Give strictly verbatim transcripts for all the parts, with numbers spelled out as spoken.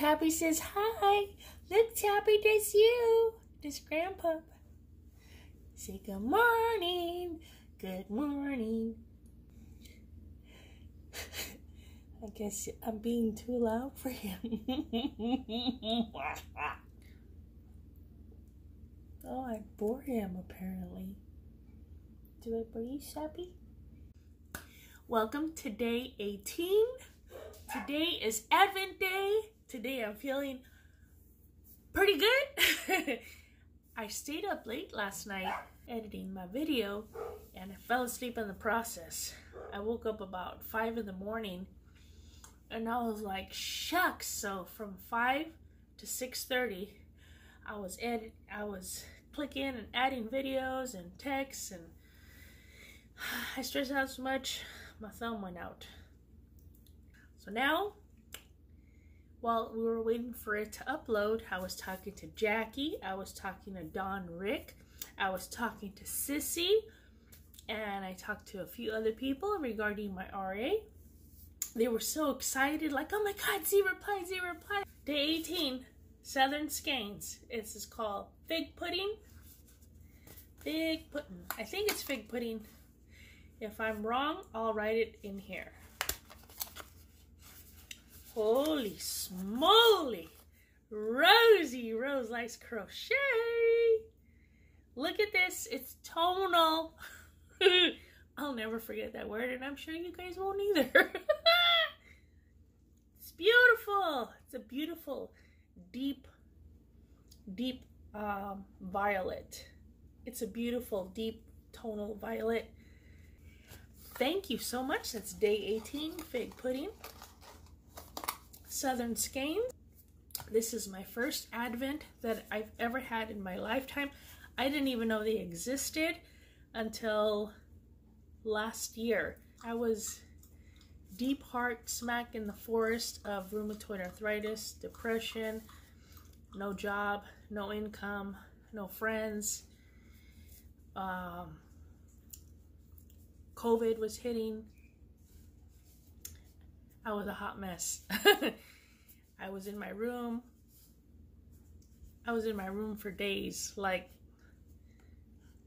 Chappy says, hi. Look, Chappy, that's you. That's Grandpa. Say good morning. Good morning. I guess I'm being too loud for him. Oh, I bore him, apparently. Do I bore you, Chappy? Welcome to day eighteen. Today is Advent Day. Today I'm feeling pretty good. I stayed up late last night editing my video, and I fell asleep in the process. I woke up about five in the morning, and I was like, shucks. So from five to six thirty, I was edit, I was clicking and adding videos and texts, and I stressed out so much, my thumb went out. So now, while we were waiting for it to upload, I was talking to Jackie, I was talking to Don Rick, I was talking to Sissy, and I talked to a few other people regarding my R A. They were so excited, like, oh my God, Z replied, Z replied. Day eighteen, Southern Skeins. This is called Fig Pudding. Fig Pudding. I think it's Fig Pudding. If I'm wrong, I'll write it in here. Holy smoly! Rosie Rose likes crochet! Look at this, it's tonal. I'll never forget that word, and I'm sure you guys won't either. It's beautiful. It's a beautiful deep deep um, violet. It's a beautiful deep tonal violet. Thank you so much. That's day eighteen, Fig Pudding, Southern Skeins. This is my first Advent that I've ever had in my lifetime. I didn't even know they existed until last year. I was deep heart smack in the forest of rheumatoid arthritis, depression, no job, no income, no friends. Um, COVID was hitting. I was a hot mess. I was in my room. I was in my room for days, like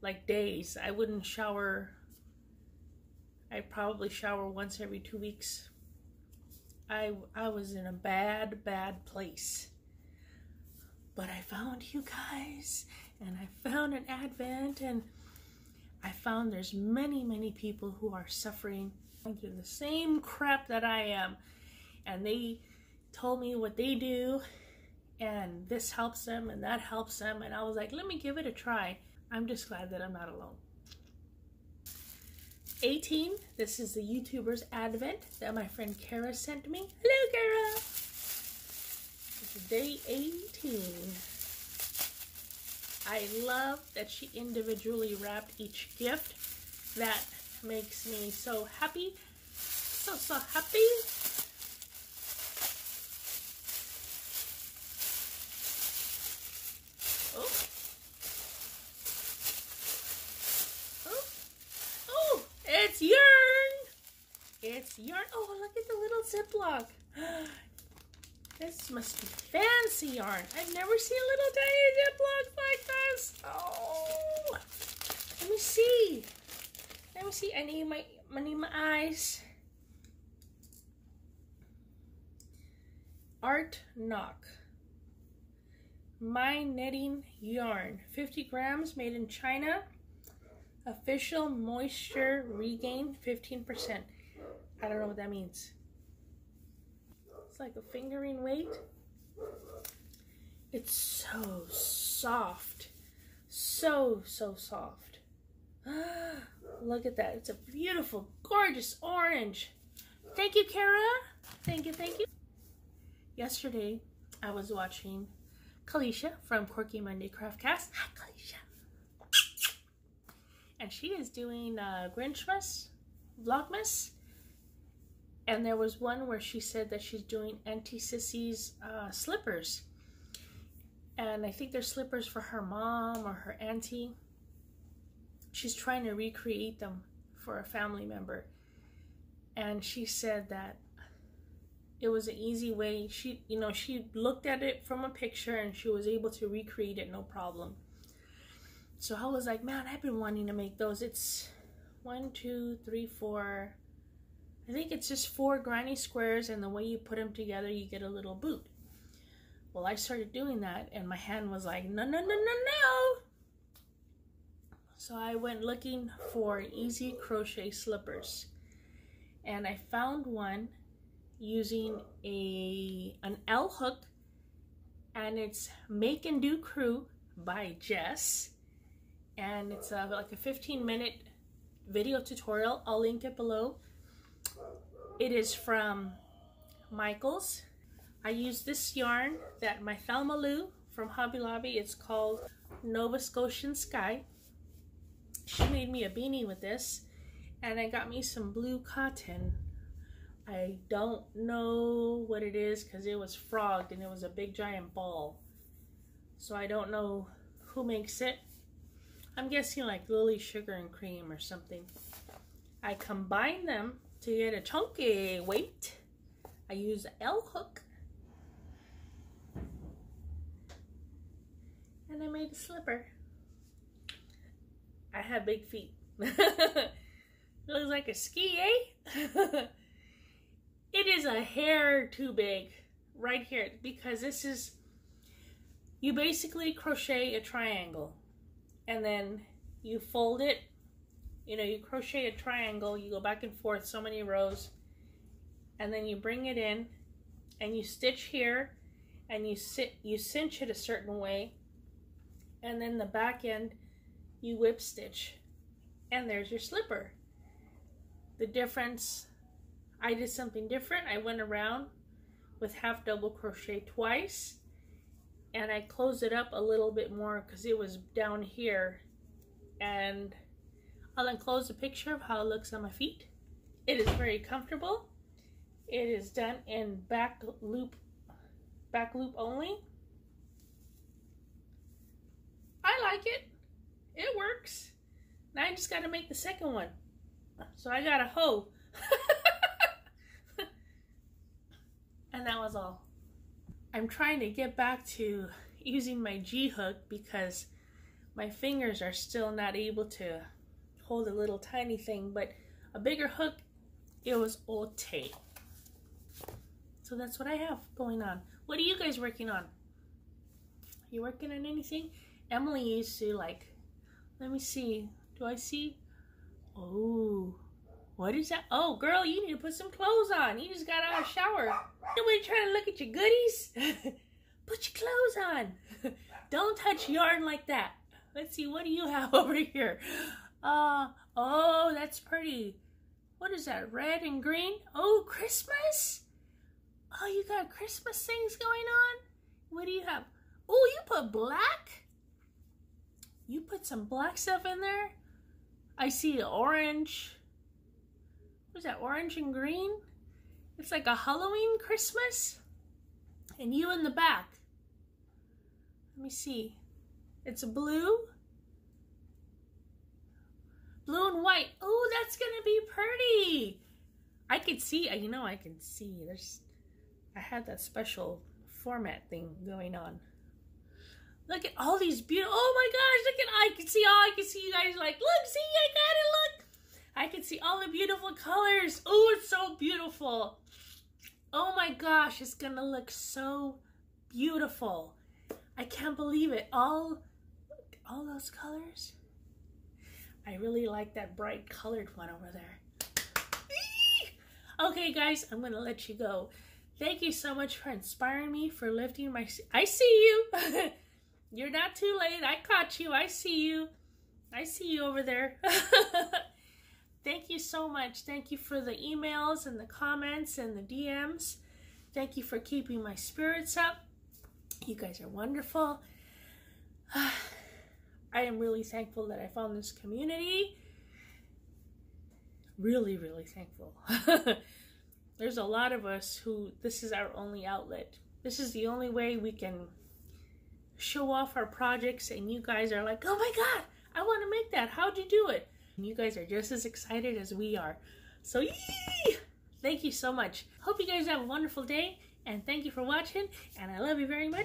like days. I wouldn't shower. I probably shower once every two weeks. I, I was in a bad, bad place. But I found you guys, and I found an Advent, and I found there's many, many people who are suffering through the same crap that I am. And they told me what they do, and this helps them, and that helps them. And I was like, let me give it a try. I'm just glad that I'm not alone. eighteen, this is the YouTuber's Advent that my friend Kara sent me. Hello, Kara! This is day eighteen. I love that she individually wrapped each gift. That makes me so happy. So, so happy. Oh. It's yarn! It's yarn. Oh, look at the little Ziploc. This must be fancy yarn. I've never seen little tiny Ziplocs like this. Oh! Let me see. Let me see. I need my, I need my eyes. Art Nock. My Knitting Yarn. fifty grams, made in China. Official moisture regain fifteen percent. I don't know what that means. It's like a fingering weight. It's so soft. So, so soft. Look at that. It's a beautiful, gorgeous orange. Thank you, Kara. Thank you, thank you. Yesterday, I was watching Kalisha from Quirky Monday Craft Cast. Hi, Kalisha. And she is doing uh, Grinchmas, Vlogmas, and there was one where she said that she's doing Auntie Sissy's uh, slippers, and I think they're slippers for her mom or her auntie. She's trying to recreate them for a family member, and she said that it was an easy way. She, you know, she looked at it from a picture and she was able to recreate it, no problem. So I was like, man, I've been wanting to make those. It's one, two, three, four. I think it's just four granny squares, and the way you put them together, you get a little boot. Well, I started doing that, and my hand was like, no, no, no, no, no. So I went looking for easy crochet slippers, and I found one using a an L hook, and it's Make and Do Crew by Jess, and it's a, like a fifteen minute video tutorial. I'll link it below. It is from Michael's. I used this yarn that my Thelma Lou from Hobby Lobby, it's called Nova Scotian Sky. She made me a beanie with this, and I got me some blue cotton. I don't know what it is because it was frogged and it was a big giant ball. So I don't know who makes it. I'm guessing like Lily Sugar and Cream or something. I combined them to get a chunky weight. I use an L hook. And I made a slipper. I have big feet. Looks like a ski, eh? It is a hair too big right here, because this is, you basically crochet a triangle and then you fold it, you know, you crochet a triangle, you go back and forth so many rows, and then you bring it in and you stitch here and you sit, you cinch it a certain way, and then the back end you whip stitch, and there's your slipper. The difference, I did something different. I went around with half double crochet twice, and I closed it up a little bit more because it was down here, and I'll enclose a picture of how it looks on my feet. It is very comfortable. It is done in back loop, back loop only. I like it. It works. Now I just got to make the second one. So I got a hoe. And that was all. I'm trying to get back to using my G hook because my fingers are still not able to hold a little tiny thing, but a bigger hook, it was okay. So that's what I have going on. What are you guys working on? Are you working on anything? Emily used to like, let me see, do I see? Oh, what is that? Oh, girl, you need to put some clothes on. You just got out of the shower. Nobody trying to look at your goodies. Put your clothes on. Don't touch yarn like that. Let's see, what do you have over here? Uh, oh, that's pretty. What is that, red and green? Oh, Christmas? Oh, you got Christmas things going on? What do you have? Oh, you put black? You put some black stuff in there? I see orange. What is that, orange and green? It's like a Halloween Christmas. And you in the back. Let me see. It's blue. Blue and white. Oh, that's going to be pretty. I could see, you know, I can see. There's, I had that special format thing going on. Look at all these beautiful, oh my gosh, look at, I can see, oh, I can see you guys like, look, see, I got it, look. I can see all the beautiful colors. Oh, it's so beautiful. Oh my gosh, it's gonna look so beautiful. I can't believe it. All, all those colors. I really like that bright colored one over there. Okay, guys, I'm gonna let you go. Thank you so much for inspiring me, for lifting my... I see you. You're not too late. I caught you. I see you. I see you over there. Thank you so much. Thank you for the emails and the comments and the D Ms. Thank you for keeping my spirits up. You guys are wonderful. I am really thankful that I found this community. Really, really thankful. There's a lot of us who, this is our only outlet. This is the only way we can show off our projects, and you guys are like, oh my God, I want to make that. How'd you do it? You guys are just as excited as we are. So, yee! Thank you so much. Hope you guys have a wonderful day, and thank you for watching, and I love you very much.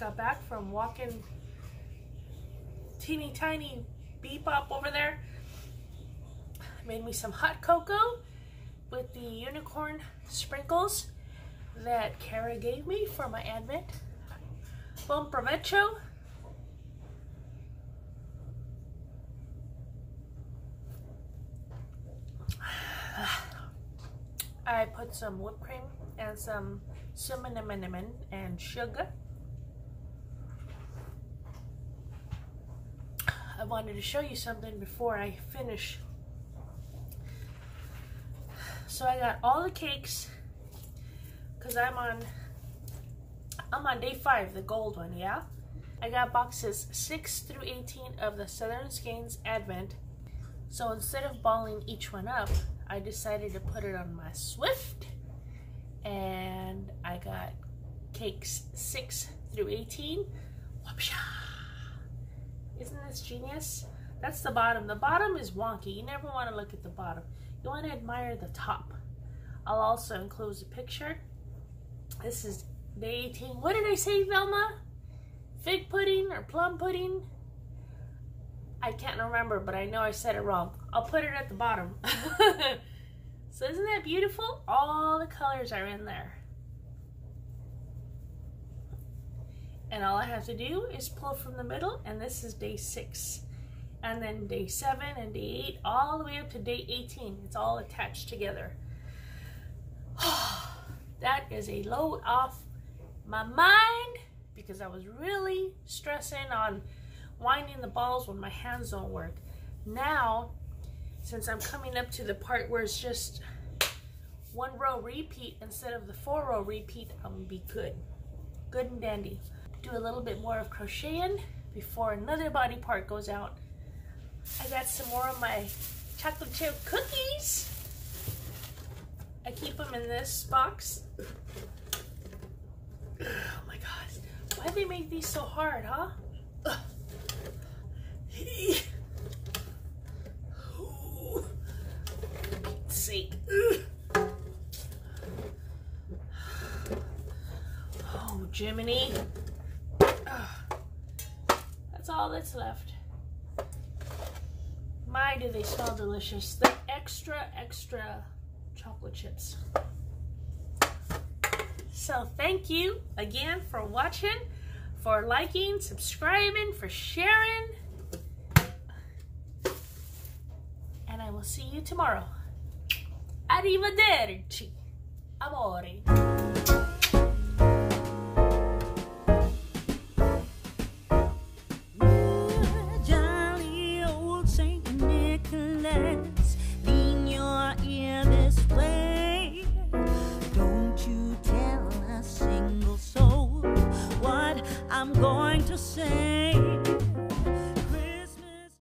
Got back from walking teeny tiny Bebop over there. Made me some hot cocoa with the unicorn sprinkles that Kara gave me for my advent. Bon provecho. I put some whipped cream and some cinnamon and sugar. I wanted to show you something before I finish. So I got all the cakes because I'm on I'm on day five, the gold one, yeah? I got boxes six through eighteen of the Southern Skeins Advent. So instead of balling each one up, I decided to put it on my Swift, and I got cakes six through eighteen. Whoopsha! Isn't this genius? That's the bottom. The bottom is wonky. You never want to look at the bottom. You want to admire the top. I'll also enclose a picture. This is day eighteen. What did I say, Velma? Fig pudding or plum pudding? I can't remember, but I know I said it wrong. I'll put it at the bottom. So isn't that beautiful? All the colors are in there. And all I have to do is pull from the middle, and this is day six, and then day seven and day eight, all the way up to day eighteen. It's all attached together. That is a load off my mind, because I was really stressing on winding the balls when my hands don't work. Now, since I'm coming up to the part where it's just one row repeat instead of the four row repeat, I'm gonna be good, good and dandy. Do a little bit more of crocheting before another body part goes out. I got some more of my chocolate chip cookies. I keep them in this box. Oh my gosh. Why do they make these so hard, huh? Pete's sake. Oh, Jiminy. That's all that's left. My, do they smell delicious. The extra, extra chocolate chips. So thank you again for watching, for liking, subscribing, for sharing. And I will see you tomorrow. Arrivederci, amore. I'm going to say